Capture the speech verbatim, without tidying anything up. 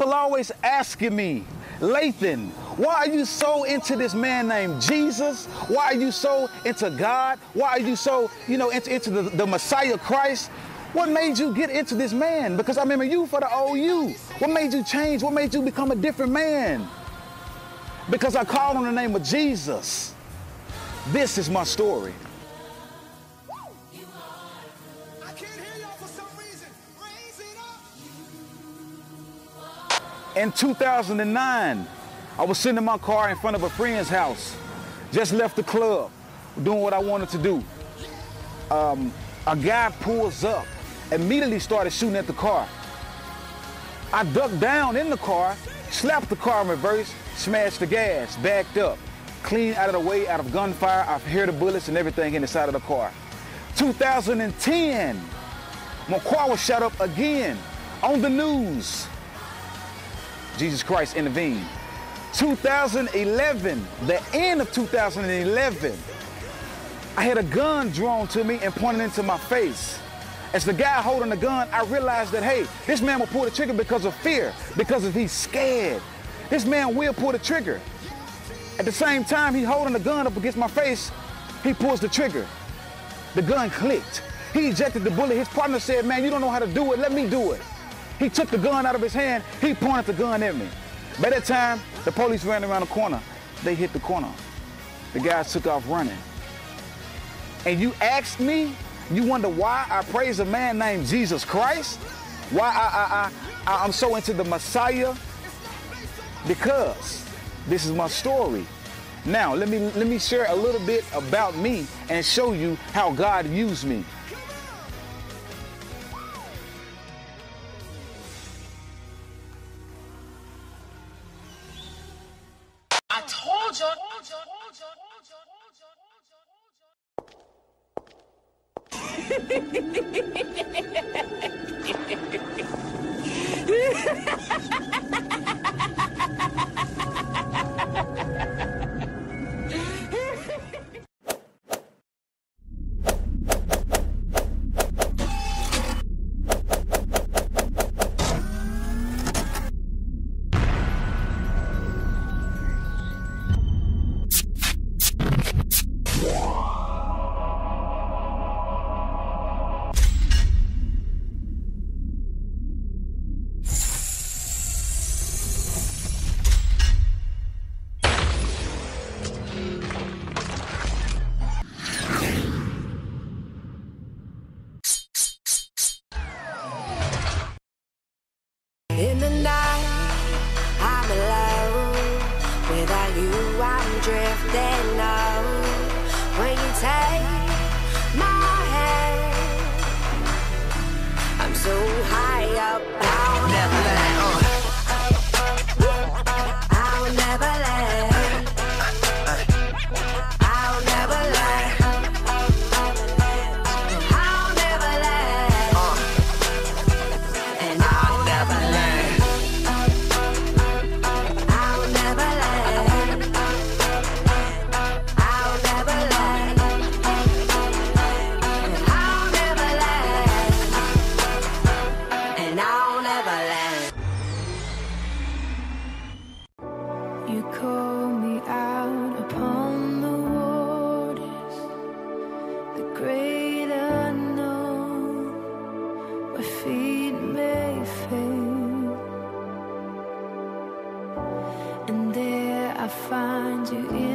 People always asking me, Lathan, why are you so into this man named Jesus? Why are you so into God? Why are you so, you know, into, into the, the Messiah Christ? What made you get into this man? Because I remember you for the old you. What made you change? What made you become a different man? Because I called on the name of Jesus. This is my story. I can't hear y'all for some reason. Raise it up. In two thousand nine, I was sitting in my car in front of a friend's house. Just left the club, doing what I wanted to do. Um, a guy pulls up, immediately started shooting at the car. I ducked down in the car, slapped the car in reverse, smashed the gas, backed up. Clean out of the way, out of gunfire. I hear the bullets and everything inside of the car. two thousand ten, my car was shot up again on the news. Jesus Christ intervened. two thousand eleven, the end of two thousand eleven, I had a gun drawn to me and pointed into my face. As the guy holding the gun, I realized that, hey, this man will pull the trigger because of fear, because if he's scared. This man will pull the trigger. At the same time, he holding the gun up against my face, he pulls the trigger. The gun clicked. He ejected the bullet. His partner said, man, you don't know how to do it. Let me do it. He took the gun out of his hand. He pointed the gun at me. By that time, the police ran around the corner. They hit the corner. The guys took off running. And you asked me, you wonder why I praise a man named Jesus Christ? Why I, I, I, I'm so into the Messiah? Because this is my story. Now, let me, let me share a little bit about me and show you how God used me. I told you. Drifting now, when you take my hand, I'm so high up, I'll never land. I'll never land. I'll never land. I'll never land. And I'll never land. You call me out upon the waters, the great unknown. My feet may fail, and there I find you in.